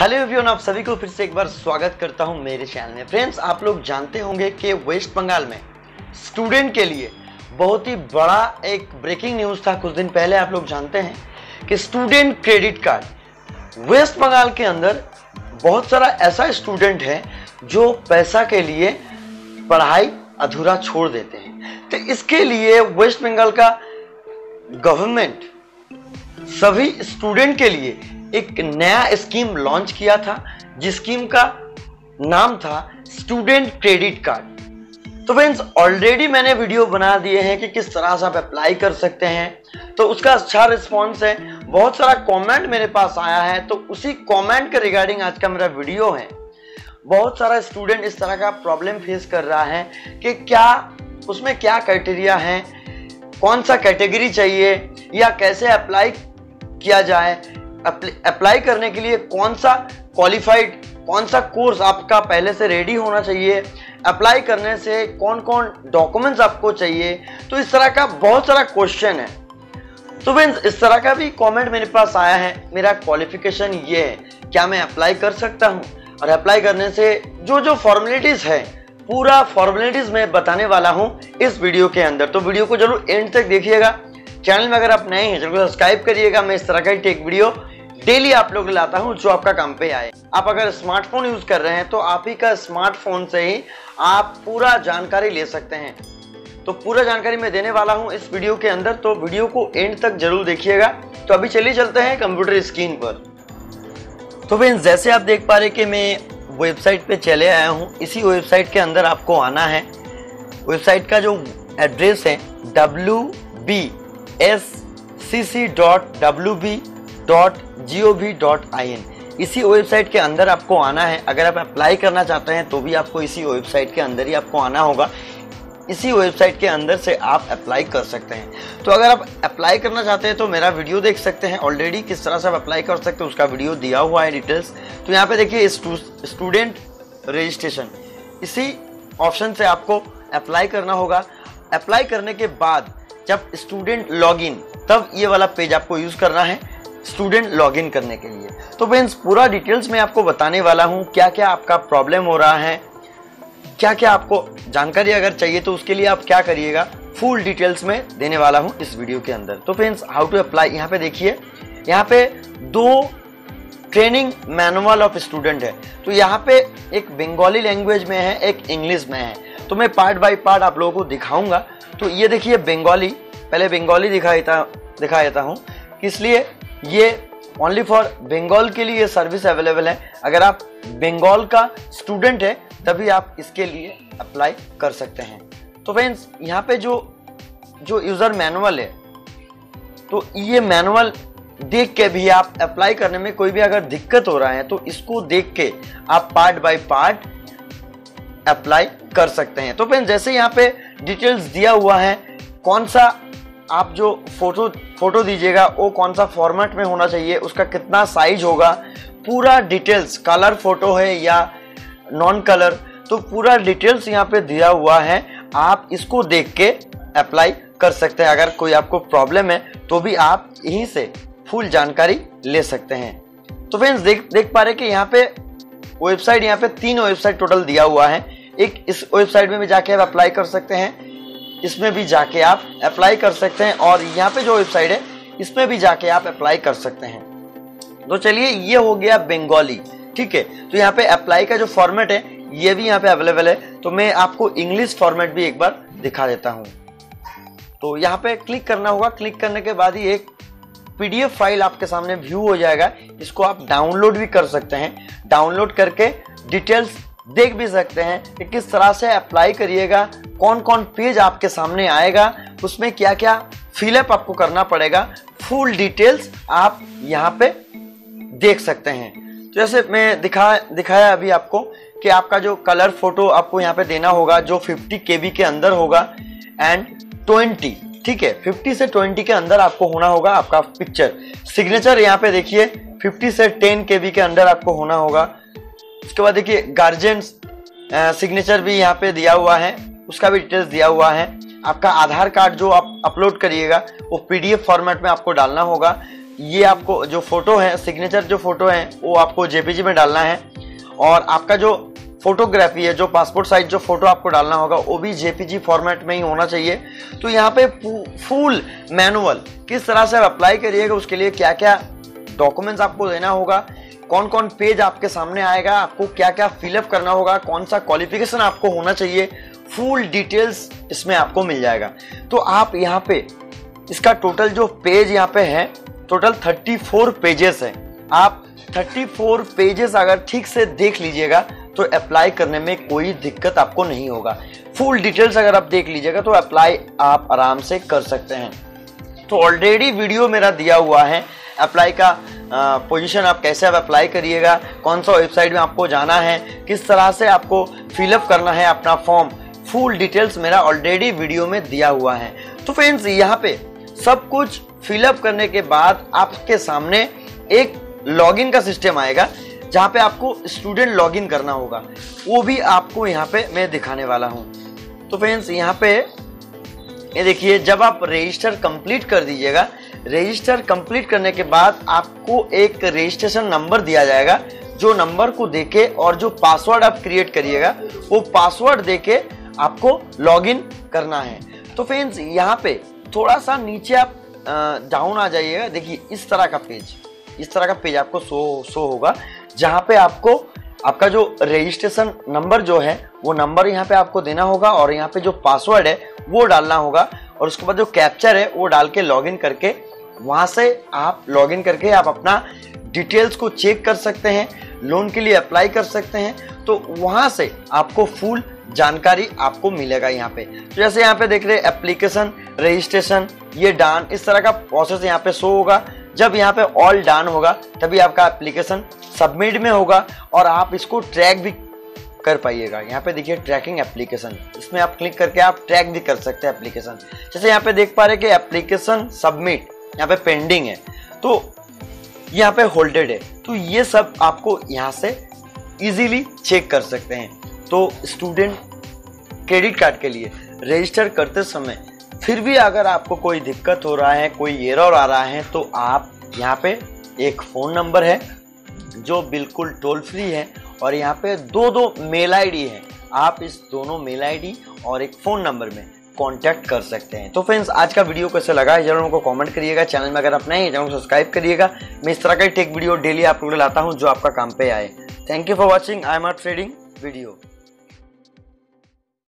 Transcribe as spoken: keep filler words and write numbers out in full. Hello everyone, आप सभी को फिर से एक बार स्वागत करता हूं मेरे चैनल में। फ्रेंड्स, आप लोग जानते होंगे कि वेस्ट बंगाल में स्टूडेंट के लिए बहुत ही बड़ा एक ब्रेकिंग न्यूज़ था कुछ दिन पहले। आप लोग जानते हैं कि student credit card waste Bengal के अंदर बहुत सारा ऐसा स्टूडेंट है जो पैसा के लिए पढ़ाई अधूरा छोड़ देते हैं। तो इसके लिए वेस्ट बंगाल का गवर्नमेंट सभी स्टूडेंट के लिए एक नया स्कीम लॉन्च किया था, जिस स्कीम का नाम था स्टूडेंट क्रेडिट कार्ड। तो फ्रेंड्स, ऑलरेडी मैंने वीडियो बना दिए हैं कि किस तरह से आप अप्लाई कर सकते हैं। तो उसका अच्छा रिस्पॉन्स है, बहुत सारा कमेंट मेरे पास आया है, तो उसी कमेंट के रिगार्डिंग आज का मेरा वीडियो है। बहुत सारा स्टूडेंट इस तरह का प्रॉब्लम फेस कर रहा है कि क्या उसमें क्या क्राइटेरिया है, कौन सा कैटेगरी चाहिए या कैसे अप्लाई किया जाए, अप्लाई करने के लिए कौन सा क्वालिफाइड, कौन सा कोर्स आपका पहले से रेडी होना चाहिए, अप्लाई करने से कौन कौन डॉक्यूमेंट्स आपको चाहिए। तो इस तरह का बहुत सारा क्वेश्चन है। तो फ्रेंड्स, इस तरह का भी कमेंट मेरे पास आया है। मेरा क्वालिफिकेशन ये है, क्या मैं अप्लाई कर सकता हूँ, और अप्लाई करने से जो जो फॉर्मेलिटीज़ है, पूरा फॉर्मेलिटीज़ मैं बताने वाला हूँ इस वीडियो के अंदर। तो वीडियो को जरूर एंड तक देखिएगा। चैनल में अगर आप नए हैं जरूर सब्सक्राइब करिएगा। मैं इस तरह का ही टेक वीडियो डेली आप लोग लाता हूँ जो आपका काम पे आए। आप अगर स्मार्टफोन यूज कर रहे हैं तो आप ही का स्मार्टफोन से ही आप पूरा जानकारी ले सकते हैं। तो पूरा जानकारी मैं देने वाला हूँ इस वीडियो के अंदर, तो वीडियो को एंड तक जरूर देखिएगा। तो अभी चलिए चलते हैं कंप्यूटर स्क्रीन पर। तो फ्रेंड्स, जैसे आप देख पा रहे कि मैं वेबसाइट पे चले आया हूँ। इसी वेबसाइट के अंदर आपको आना है। वेबसाइट का जो एड्रेस है W B S C C dot W B dot G O V dot I N, इसी वेबसाइट के अंदर आपको आना है। अगर आप अप्लाई करना चाहते हैं तो भी आपको इसी वेबसाइट के अंदर ही आपको आना होगा। इसी वेबसाइट के अंदर से आप अप्लाई कर सकते हैं। तो अगर आप अप्लाई करना चाहते हैं तो मेरा वीडियो देख सकते हैं। ऑलरेडी किस तरह से आप अप्लाई कर सकते हैं उसका वीडियो दिया हुआ है डिटेल्स। तो यहाँ पे देखिए स्टूडेंट रजिस्ट्रेशन, इसी ऑप्शन से आपको अप्लाई करना होगा। अप्लाई करने के बाद जब स्टूडेंट लॉगिन, तब ये वाला पेज आपको यूज़ करना है स्टूडेंट लॉगिन करने के लिए। तो फ्रेंड्स, पूरा डिटेल्स मैं आपको बताने वाला हूँ, क्या क्या आपका प्रॉब्लम हो रहा है, क्या क्या आपको जानकारी अगर चाहिए तो उसके लिए आप क्या करिएगा, फुल डिटेल्स में देने वाला हूँ इस वीडियो के अंदर। तो फ्रेंड्स, हाउ टू अप्लाई, यहाँ पे देखिए, यहाँ पे दो ट्रेनिंग मैनुअल ऑफ स्टूडेंट है। तो यहाँ पे एक बंगाली लैंग्वेज में है, एक इंग्लिश में है। तो मैं पार्ट बाई पार्ट आप लोगों को दिखाऊंगा। तो ये देखिए बंगाली, पहले बंगाली दिखा देता दिखा देता हूँ, इसलिए ये ओनली फॉर बंगाल के लिए ये सर्विस अवेलेबल है। अगर आप बंगाल का स्टूडेंट है तभी आप इसके लिए अप्लाई कर सकते हैं। तो फ्रेंड्स, यहाँ पे जो जो यूज़र मैनुअल है, तो ये मैनुअल देख के भी आप अप्लाई करने में कोई भी अगर दिक्कत हो रहा है तो इसको देख के आप पार्ट बाय पार्ट अप्लाई कर सकते हैं। तो फ्रेंड्स, जैसे यहाँ पे डिटेल्स दिया हुआ है, कौन सा आप जो फोटो फोटो दीजिएगा वो कौन सा फॉर्मेट में होना चाहिए, उसका कितना साइज होगा, पूरा डिटेल्स, कलर फोटो है या नॉन कलर, तो पूरा डिटेल्स यहाँ पे दिया हुआ है। आप इसको देख के अप्लाई कर सकते हैं। अगर कोई आपको प्रॉब्लम है तो भी आप यहीं से फुल जानकारी ले सकते हैं। तो फ्रेंड्स, देख देख पा रहे कि यहाँ पे वेबसाइट, यहाँ पे तीन वेबसाइट टोटल दिया हुआ है। एक इस वेबसाइट में भी जाके आप अप्लाई कर सकते हैं, इसमें भी जाके आप अप्लाई कर सकते हैं, और यहाँ पे जो वेबसाइट है इसमें भी जाके आप अप्लाई कर सकते हैं। तो चलिए, ये हो गया बंगाली, ठीक है। तो यहाँ पे अप्लाई का जो फॉर्मेट है ये भी यहाँ पे अवेलेबल है। तो मैं आपको इंग्लिश फॉर्मेट भी एक बार दिखा देता हूँ। तो यहाँ पे क्लिक करना होगा। क्लिक करने के बाद ही एक पीडीएफ फाइल आपके सामने व्यू हो जाएगा। इसको आप डाउनलोड भी कर सकते हैं। डाउनलोड करके डिटेल्स देख भी सकते हैं कि किस तरह से अप्लाई करिएगा, कौन कौन पेज आपके सामने आएगा, उसमें क्या क्या फिलअप आपको करना पड़ेगा, फुल डिटेल्स आप यहाँ पे देख सकते हैं। जैसे मैं दिखा दिखाया अभी आपको कि आपका जो कलर फोटो आपको यहाँ पे देना होगा जो पचास के बी के अंदर होगा एंड बीस, ठीक है, पचास से बीस के अंदर आपको होना होगा आपका पिक्चर। सिग्नेचर यहाँ पे देखिए पचास से दस के बी के अंदर आपको होना होगा। उसके बाद देखिए गार्जियंस सिग्नेचर भी यहाँ पे दिया हुआ है, उसका भी डिटेल्स दिया हुआ है। आपका आधार कार्ड जो आप अपलोड करिएगा वो पीडीएफ फॉर्मेट में आपको डालना होगा। ये आपको जो फोटो है, सिग्नेचर जो फोटो है वो आपको जेपीजी में डालना है, और आपका जो फोटोग्राफी है, जो पासपोर्ट साइज जो फोटो आपको डालना होगा वो भी जेपीजी फॉर्मेट में ही होना चाहिए। तो यहाँ पे फुल मैनुअल किस तरह से आप अप्लाई करिएगा, उसके लिए क्या क्या डॉक्यूमेंट्स आपको देना होगा, कौन कौन पेज आपके सामने आएगा, आपको क्या क्या फिलअप करना होगा, कौन सा क्वालिफिकेशन आपको होना चाहिए, फुल डिटेल्स इसमें आपको मिल जाएगा। तो आप यहाँ पे इसका टोटल जो पेज यहाँ पे है, टोटल चौंतीस पेजेस हैं। आप चौंतीस पेजेस अगर ठीक से देख लीजिएगा तो अप्लाई करने में कोई दिक्कत आपको नहीं होगा। फुल डिटेल्स अगर आप देख लीजिएगा तो अप्लाई आप आराम से कर सकते हैं। तो ऑलरेडी वीडियो मेरा दिया हुआ है अप्लाई का पोजीशन, आप कैसे आप अप्लाई करिएगा, कौन सा वेबसाइट में आपको जाना है, किस तरह से आपको फिलअप करना है अपना फॉर्म, फुल डिटेल्स मेरा ऑलरेडी वीडियो में दिया हुआ है। तो फ्रेंड्स यहाँ पे सब कुछ फिलअप करने के बाद आपके सामने एक लॉगिन का सिस्टम आएगा, जहाँ पे आपको स्टूडेंट लॉगिन करना होगा, वो भी आपको यहाँ पे मैं दिखाने वाला हूँ। तो फ्रेंड्स यहाँ पे ये देखिए, जब आप रजिस्टर कंप्लीट कर दीजिएगा, रजिस्टर कंप्लीट करने के बाद आपको एक रजिस्ट्रेशन नंबर दिया जाएगा, जो नंबर को देके और जो पासवर्ड आप क्रिएट करिएगा वो पासवर्ड देके आपको लॉगिन करना है। तो फ्रेंड्स यहाँ पे थोड़ा सा नीचे आप डाउन आ जाइएगा, देखिए इस तरह का पेज, इस तरह का पेज आपको शो शो होगा, जहाँ पे आपको आपका जो रजिस्ट्रेशन नंबर जो है वो नंबर यहाँ पे आपको देना होगा, और यहाँ पे जो पासवर्ड है वो डालना होगा, और उसके बाद जो कैप्चर है वो डाल के लॉगिन करके वहाँ से आप लॉगिन करके आप अपना डिटेल्स को चेक कर सकते हैं, लोन के लिए अप्लाई कर सकते हैं। तो वहाँ से आपको फुल जानकारी आपको मिलेगा। यहाँ पे तो जैसे यहाँ पे देख रहे हैं एप्लीकेशन, रजिस्ट्रेशन, ये डन, इस तरह का प्रोसेस यहाँ पे शो होगा। जब यहाँ पे ऑल डन होगा तभी आपका एप्लीकेशन सबमिट में होगा, और आप इसको ट्रैक भी कर पाइएगा। यहाँ पे देखिए ट्रैकिंग एप्लीकेशन, इसमें आप क्लिक करके आप ट्रैक भी कर सकते हैं एप्लीकेशन। जैसे यहाँ पे देख पा रहे कि एप्लीकेशन सबमिट, यहाँ पे पेंडिंग है, तो यहाँ पे होल्डेड है। तो ये सब आपको यहाँ से ईजिली चेक कर सकते हैं। तो स्टूडेंट क्रेडिट कार्ड के लिए रजिस्टर करते समय फिर भी अगर आपको कोई दिक्कत हो रहा है, कोई एरर आ रहा है, तो आप यहाँ पे एक फ़ोन नंबर है जो बिल्कुल टोल फ्री है, और यहाँ पे दो दो मेल आईडी है, आप इस दोनों मेल आईडी और एक फ़ोन नंबर में कांटेक्ट कर सकते हैं। तो फ्रेंड्स आज का वीडियो कैसे लगा जरूर हमको कमेंट करिएगा। चैनल में अगर आप नए हैं जरूर सब्सक्राइब करिएगा। मैं इस तरह का टेक वीडियो डेली आप लोग लाता हूँ जो आपका काम पे आए। Thank you for watching I M R trading video.